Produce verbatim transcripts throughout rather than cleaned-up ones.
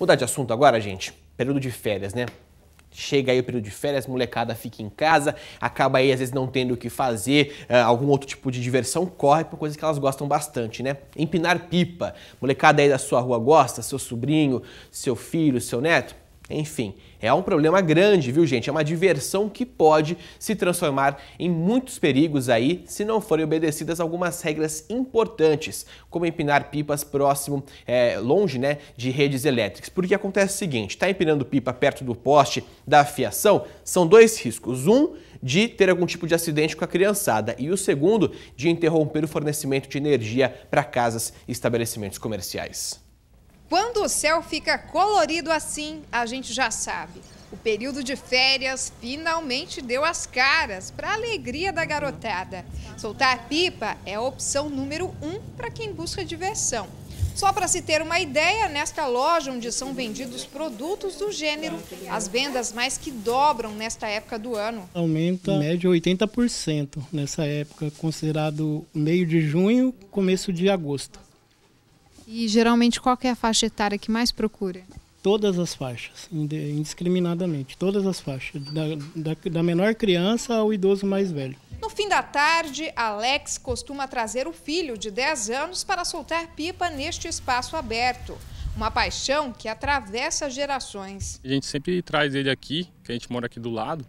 Mudar de assunto agora, gente. Período de férias, né? Chega aí o período de férias, molecada fica em casa, acaba aí às vezes não tendo o que fazer, uh, algum outro tipo de diversão, corre pra coisa que elas gostam bastante, né? Empinar pipa. Molecada aí da sua rua gosta, seu sobrinho, seu filho, seu neto, enfim. É um problema grande, viu, gente? É uma diversão que pode se transformar em muitos perigos aí se não forem obedecidas algumas regras importantes, como empinar pipas próximo, é, longe, né, de redes elétricas. Porque acontece o seguinte, tá empinando pipa perto do poste da fiação, são dois riscos. Um, de ter algum tipo de acidente com a criançada e o segundo, de interromper o fornecimento de energia para casas e estabelecimentos comerciais. Quando o céu fica colorido assim, a gente já sabe. O período de férias finalmente deu as caras para a alegria da garotada. Soltar pipa é a opção número um para quem busca diversão. Só para se ter uma ideia, nesta loja onde são vendidos produtos do gênero, as vendas mais que dobram nesta época do ano. Aumenta em média oitenta por cento nessa época, considerado meio de junho, começo de agosto. E geralmente qual que é a faixa etária que mais procura? Todas as faixas, indiscriminadamente, todas as faixas, da, da, da menor criança ao idoso mais velho. No fim da tarde, Alex costuma trazer o filho de dez anos para soltar pipa neste espaço aberto. Uma paixão que atravessa gerações. A gente sempre traz ele aqui, que a gente mora aqui do lado,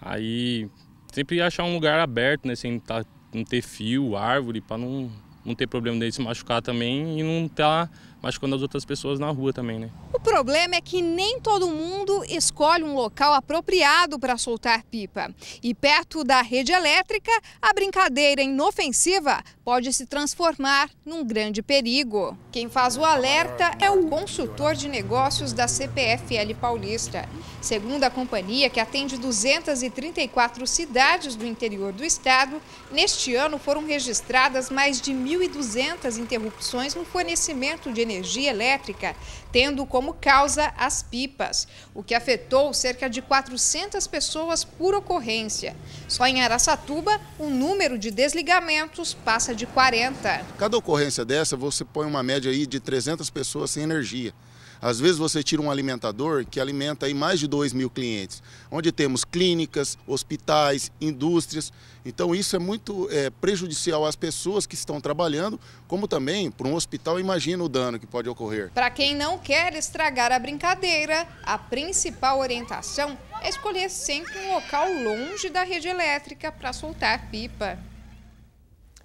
aí sempre achar um lugar aberto, né, sem tá, não ter fio, árvore, para não... não ter problema dele se machucar também e não estar machucando as outras pessoas na rua também, né? O problema é que nem todo mundo escolhe um local apropriado para soltar pipa. E perto da rede elétrica, a brincadeira inofensiva pode se transformar num grande perigo. Quem faz o alerta é o consultor de negócios da C P F L Paulista. Segundo a companhia, que atende duzentas e trinta e quatro cidades do interior do estado, neste ano foram registradas mais de mil e duzentas interrupções no fornecimento de energia elétrica, tendo como causa as pipas, o que afetou cerca de quatrocentas pessoas por ocorrência. Só em Araçatuba, o número de desligamentos passa de quarenta. Cada ocorrência dessa, você põe uma média aí de trezentas pessoas sem energia. Às vezes você tira um alimentador que alimenta aí mais de dois mil clientes, onde temos clínicas, hospitais, indústrias. Então isso é muito é, prejudicial às pessoas que estão trabalhando, como também para um hospital, imagina o dano que pode ocorrer. Para quem não quer estragar a brincadeira, a principal orientação é escolher sempre um local longe da rede elétrica para soltar pipa.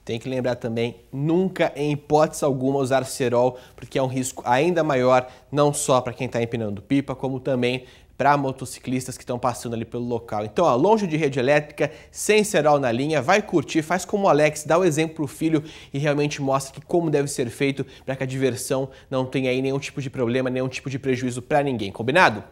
Tem que lembrar também, nunca em hipótese alguma usar cerol, porque é um risco ainda maior, não só para quem está empinando pipa, como também para motociclistas que estão passando ali pelo local. Então, ó, longe de rede elétrica, sem cerol na linha, vai curtir, faz como o Alex, dá o exemplo para o filho e realmente mostra que como deve ser feito para que a diversão não tenha aí nenhum tipo de problema, nenhum tipo de prejuízo para ninguém, combinado?